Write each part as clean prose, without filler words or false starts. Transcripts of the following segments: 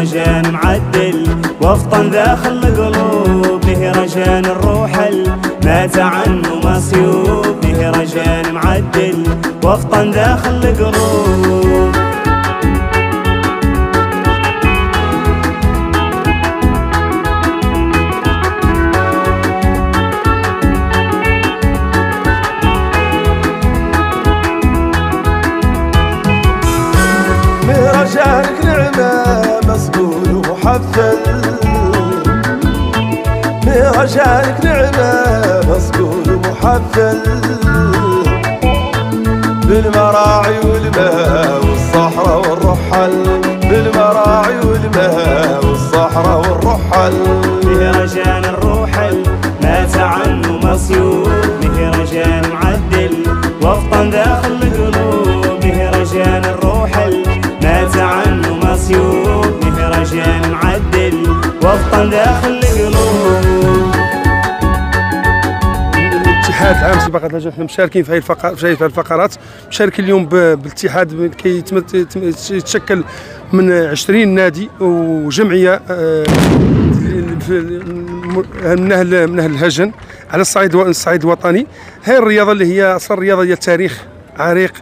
رجان معدل وفطن ذا خلق قلوب به رجان الروحل مات عنه مصيوب به رجان معدل وفطن ذا خلق قلوب برجالك نعمة مسؤول ومحفل برجالك نعمة مسؤول ومحفل بالمراعي والماء والصحراء والرحل بالمراعي والماء والصحراء والرحل مهرجان الروحل مات عنه مصيوب مهرجان معدل وفطن داخل القلوب مهرجان الروحل مات عنه مصيوب مهرجان معدل وفطن داخل القلوب. الاتحاد عام سباقات نجاح احنا مشاركين في هذه الفقرات، مشاركين اليوم بالاتحاد يتشكل من 20 نادي وجمعيه من اهل الهجن على الصعيد الوطني. هذه الرياضه اللي هي اصلا الرياضه ديال تاريخ عريق،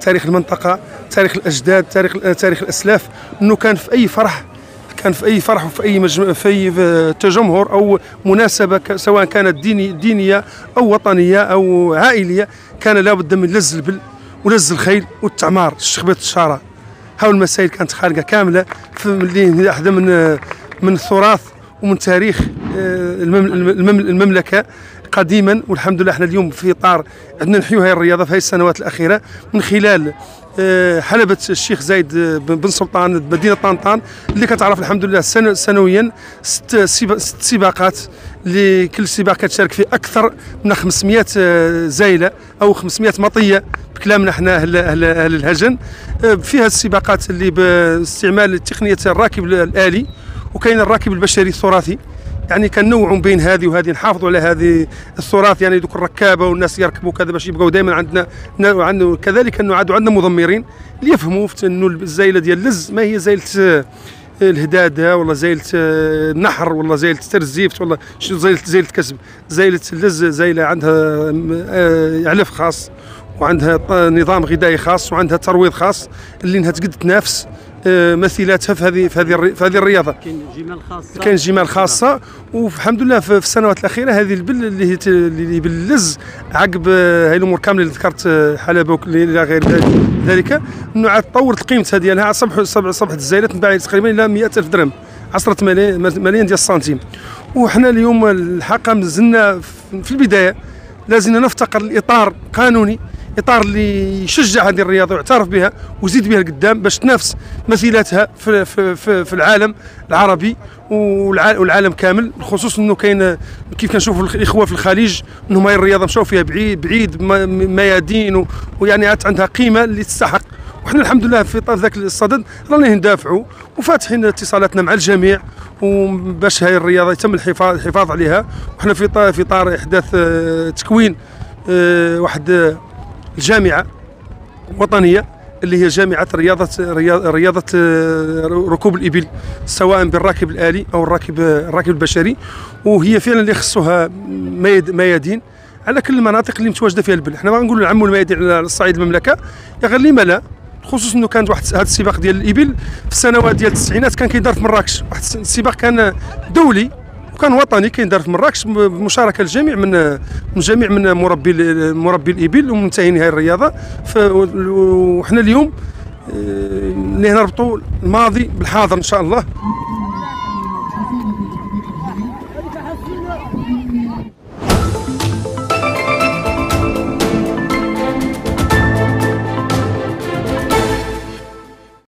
تاريخ المنطقه، تاريخ الاجداد، تاريخ الاسلاف، انه كان في اي فرح وفي اي تجمهر او مناسبه سواء كانت دينيه او وطنيه او عائليه كان لابد من لز البل ولز الخيل والتعمار شخبيط الشاره. هاو المسائل كانت خارجه كامله اللي احدى من التراث ومن تاريخ المملكه قديما. والحمد لله احنا اليوم في اطار عندنا نحيو هاي الرياضه في هاي السنوات الاخيره من خلال حلبة الشيخ زايد بن سلطان مدينه طنطان اللي كتعرف الحمد لله سنويا 6 سباقات اللي كل سباق كتشارك فيه اكثر من 500 زايله او 500 مطيه بكلامنا احنا اهل الهجن. فيها السباقات اللي باستعمال تقنيه الراكب الالي وكاين الراكب البشري التراثي، يعني كنوعوا بين هذه وهذه، نحافظوا على هذه التراث، يعني دوك الركابه والناس يركبوا كذا باش يبقوا دائما عندنا كذلك انه عندنا مضمرين اللي يفهموا انه الزايله ديال لز ما هي زايله الهداده ولا زايله النحر ولا زايله ترزيفت ولا زايله كسب. زايله لز زايله عندها علف خاص وعندها نظام غذائي خاص وعندها ترويض خاص اللي انها تقد تنافس مثيلاتها في هذه الرياضه. كاين جمال خاصه والحمد لله في السنوات الاخيره هذه البل اللي باللز عقب هاي الامور كامله اللي ذكرت حلبه الى غير ذلك انه عاد تطورت قيمتها ديالها. صبحت الزايلات تباع تقريبا الى 100,000 درهم، 10 ملايين ديال السنتيم. وحنا اليوم الحقيقه مازلنا في البدايه، لازلنا نفتقر لاطار قانوني، اطار اللي يشجع هذه الرياضه ويعترف بها ويزيد بها لقدام باش تنافس مثيلاتها في العالم العربي والعالم كامل، بالخصوص انه كاين كيف كنشوفوا الاخوه في الخليج انهم هاي الرياضه مشاو فيها بعيد ميادين ويعني عاد عندها قيمه اللي تستحق. وحنا الحمد لله في اطار ذاك الصدد رانا ندافعوا وفاتحين اتصالاتنا مع الجميع وباش هاي الرياضه يتم الحفاظ عليها. وحنا في اطار احداث تكوين واحد الجامعة وطنية اللي هي جامعة رياضة ركوب الإبل سواء بالراكب الآلي أو الراكب البشري، وهي فعلا اللي خصوها ميادين على كل المناطق اللي متواجدة فيها البل. احنا ما نقولوا نعموا الميادين على الصعيد المملكة، يا غير لما لا، خصوصا انه كانت واحد هذا السباق ديال الإبل في السنوات ديال التسعينات كان كيدار في مراكش، واحد السباق كان دولي وكان وطني كيندار في مراكش بمشاركه الجميع من مربي الابل ومنتهيين هذه الرياضه. وحنا اليوم اللي نربطوا الماضي بالحاضر ان شاء الله.